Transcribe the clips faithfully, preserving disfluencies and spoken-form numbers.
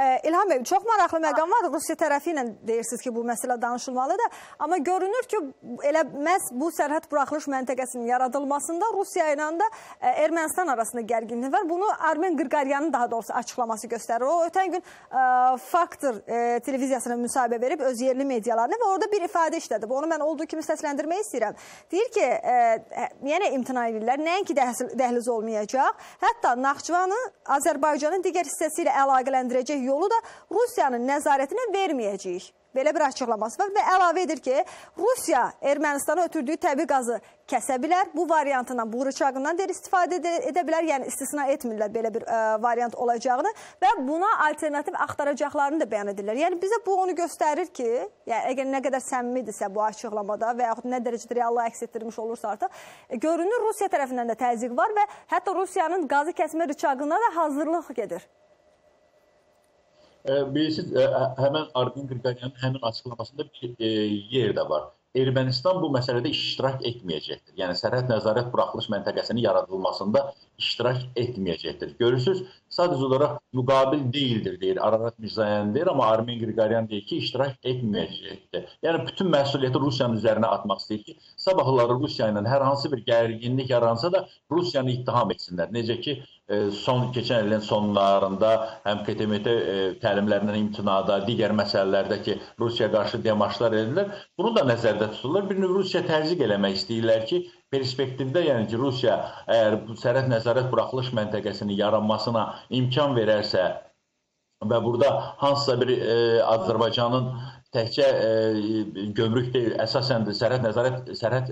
İlham Bey, çox maraqlı məqam var. Rusiya tərəfi ilə deyirsiniz ki, bu məsələ danışılmalıdır. Amma görünür ki, elə məhz bu sərhəd buraxılış məntəqəsinin yaradılmasında Rusiya ilə də Ermənistan arasında gərginlik var. Bunu Armen Qırqaryanın daha doğrusu açıqlaması göstərir. O, ötən gün Faktor televiziyasına müsahibə verib öz yerli medialarını və orada bir ifadə işlədib. Onu mən olduğu kimi səsləndirmək istəyirəm. Deyir ki, yenə imtina edirlər, nəinki dəhliz olmayacaq. Hətta Naxçıvanı Azərbaycanın digər hissəsi ilə əlaqələndirəcək yolu da Rusiyanın nəzarətinə verməyəcəyik. Belə bir açıqlaması var və əlavə edir ki, Rusiya Ermənistana ötürdüyü təbii qazı kəsə bilər. Bu variantından, bu rıçaqından deyir, istifadə edə bilər. Yəni, istisna etmirlər belə bir variant olacağını və buna alternativ axtaracaqlarını da bəyan edirlər. Yəni, bizə bu onu göstərir ki, əgər nə qədər səmimidirsə bu açıqlamada və yaxud nə dərəcədə reallığı əks etdirmiş olursa artıq, görünür Rusiya tərəfindən də təzyiq var və hətta Rusiyanın qazı kəsmə rıçaqına da hazırlıq gedir. Bilirsiniz, həmən Armen Qırqaryanın həmin açıqlamasında bir yer də var. Ermənistan bu məsələdə iştirak etməyəcəkdir. Yəni, sərhəd nəzarət buraxılış məntəqəsinin yaradılmasında iştirak etməyəcəkdir. Görürsünüz, sadəcə olaraq müqabil deyildir, deyir, Ararat Mirzoyan deyir, amma Armen Qırqaryan deyir ki, iştirak etməyəcəkdir. Yəni, bütün məsuliyyəti Rusiyanın üzərinə atmaq istəyir ki, sabahları Rusiya ilə hər hansı bir gərginlik yaransa da Rusiyanı ittiham etsinlər. Necə ki, son, keçən ilin sonlarında həm Q T M T təlimlərindən imtinada, digər məsələlərdə ki, Rusiya qarşı demarşlar edirlər. Bunu da nəzərdə tuturlar. Bir növ Rusiya təzyiq eləmək istəyirlər ki, perspektivdə, yəni ki, Rusiya əgər sərhəd nəzarət buraxılış məntəqəsinin yaranmasına imkan verərsə və burada hansısa bir Azərbaycanın təkcə gömrük deyil, əsasən sərhəd nəzarət, sərhəd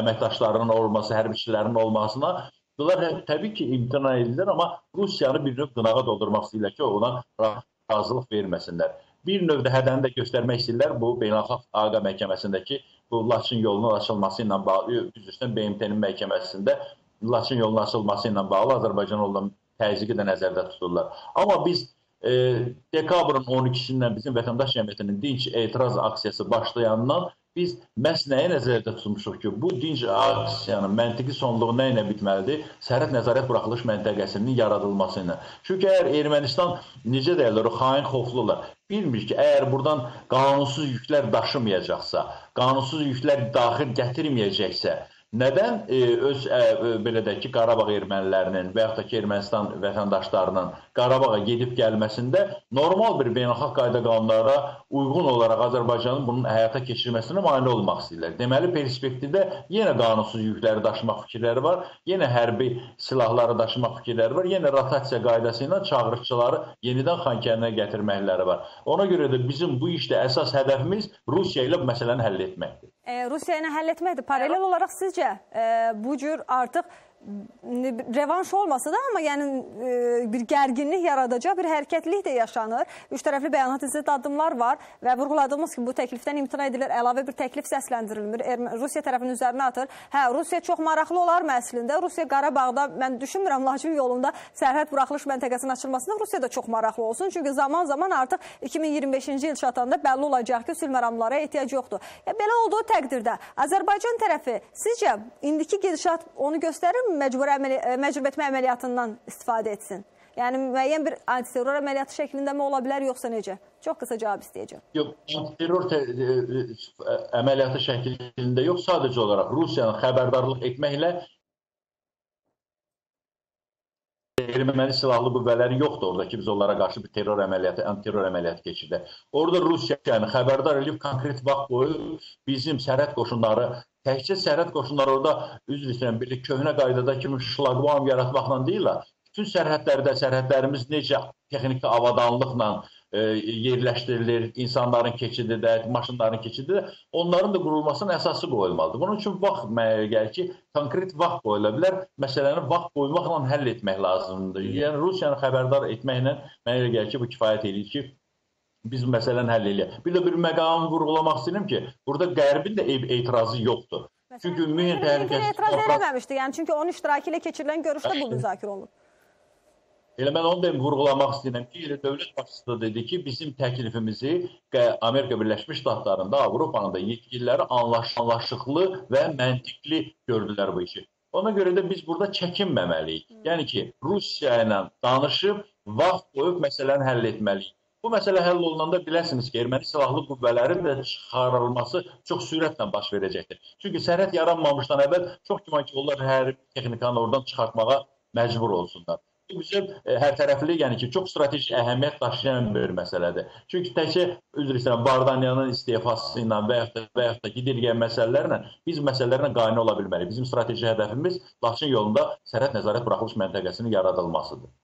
əməkdaşlarının olması, hərbiçilərin olmasına bunlar təbii ki imtina edirlər, amma Rusiyanı bir növ qınağa doldurmaq istəyirlər ki, ona razılıq verməsinlər. Bir növ də hədəni də göstərmək istəyirlər bu Beynəlxalq Haqa Məhkəməsindəki bu Laçın yolunun açılması ilə bağlı, üzrüstən B M T-nin məhkəməsində Laçın yolunun açılması ilə bağlı Azərbaycan olan təzyiqi də nəzərdə tuturlar. Amma biz dekabrın on ikisindən bizim vətəndaş cəmiyyətinin dinç etiraz aksiyası başlayandan biz məhz nəyə nəzərdə tutmuşuq ki, bu dinc aksiyanın məntiqi sonluğu nə ilə bitməlidir? Sərhəd nəzarət buraxılış məntəqəsinin yaradılması ilə. Çünki əgər Ermənistan necə deyirlər, xain xoflular, bilmir ki, əgər buradan qanunsuz yüklər daşımayacaqsa, qanunsuz yüklər daxil gətirməyəcəksə, nədən öz belə də ki, Qarabağ ermənilərinin və yaxud da ki, Ermənistan vətəndaşlarının Qarabağa gedib gəlməsində normal bir beynəlxalq qayda qanunlara uyğun olaraq Azərbaycanın bunun həyata keçirməsinə mane olmaq istəyirlər. Deməli, perspektivdə yenə qanunsuz yükləri daşımaq fikirləri var, yenə hərbi silahları daşımaq fikirləri var, yenə rotasiya qaydası ilə çağırışçıları yenidən xankərinə gətirməkləri var. Ona görə də bizim bu işdə əsas hədəfimiz Rusiya ilə bu məsələni həll etməkdir. Rusiya ilə həll etməkdir. Paralel olaraq sizcə bu cür artıq revanş olmasa da, amma yəni bir gərginlik yaradacaq, bir hərəkətlilik də yaşanır. Üç tərəfli bəyanat izləyib addımlar var və vurğuladığımız ki, bu təklifdən imtina edilir, əlavə bir təklif səsləndirilmir, Rusiya tərəfinin üzərinə atır. Hə, Rusiya çox maraqlı olar mı əslində? Rusiya Qarabağda, mən düşünmürəm, Laçın yolunda sərhəd buraxılış məntəqəsinin açılmasında Rusiya da çox maraqlı olsun. Çünki zaman-zaman artıq iki min iyirmi beşinci il çatanda bəlli olacaq ki, sülh məramlara ehtiyac yoxdur. Belə olduğu təqdirdə Azərbaycan tərəfi sizcə indiki gedişat onu göstərir mi? Məcbur etmə əməliyyatından istifadə etsin? Yəni, müəyyən bir antiterror əməliyyatı şəklində mi ola bilər, yoxsa necə? Çox qısa cavab istəyəcəm. Yox, antiterror əməliyyatı şəklində yox, sadəcə olaraq Rusiyanın xəbərdarlıq etməklə erməni silahlı qüvvələri yoxdur orada ki, biz onlara qarşı bir terror əməliyyatı, antiterror əməliyyatı keçirdik. Orada Rusiyanı xəbərdar edib konkret vaxt boyu bizim sərhəd qoşunları, təkcə sərhəd qoşunları orada üzv istəyən birlik köhnə qaydada kimi şlaqvam yaratmaqla deyirlər. Bütün sərhədlərdə sərhədlərimiz necə texniki avadanlıqla yerləşdirilir, insanların keçidi də, maşınların keçidi də, onların da qurulmasının əsası qoyulmalıdır. Bunun üçün vaxt mənə gəlir ki, konkret vaxt qoyula bilər, məsələni vaxt qoymaqla həll etmək lazımdır. Yəni, Rusiyanı xəbərdar etməklə mənə gəlir ki, bu kifayət edir ki, biz məsələni həll eləyək. Bir də bir məqamı vurğulamaq istəyirəm ki, burada Qərbin də etirazı yoxdur. Çünki mühim təhlükəsiz... Etiraz eləməmişdi, yəni çünki onun iştirakı ilə keçirilən görüşdə bu müzakirə olunub. Elə mən onu da vurğulamaq istəyirəm ki, elə dövlət başçısı da dedi ki, bizim təklifimizi Amerika Birləşmiş Ştatlarında, Avropanın da yetkililəri anlaşıqlı və məntiqli gördülər bu işi. Ona göre de biz burada çəkinməməliyik. Yəni ki, Rusiya ilə danışıb, vaxt qoyub məsələni həll etməliyik. Bu məsələ həll olunanda biləsiniz ki, erməni silahlı qüvvələrin də çıxarılması çox sürətlə baş verəcəkdir. Çünki sərhəd yaranmamışdan əvvəl çox güman ki, onlar hər texnikanı oradan çıxartmağa məcbur olsunlar. Bu bizim hər tərəfli, yəni ki, çox strateji əhəmiyyət daşıyan bir məsələdir. Çünki təkcə, üzr istəyirəm, Vardanyanın istefası ilə və yaxud da gidirgən məsələlərlə biz məsələlərlə qane ola bilməliyik. Bizim strateji hədəfimiz Laçın yolunda sərhəd nəzarət buraxılış məntəqəsinin yaradılmasıdır.